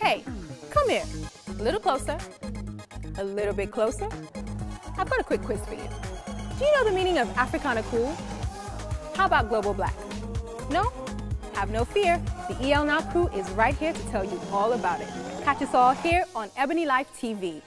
Hey, come here. A little closer. A little bit closer. I've got a quick quiz for you. Do you know the meaning of Africana cool? How about global black? No? Have no fear. The EL Now crew is right here to tell you all about it. Catch us all here on EbonyLife TV.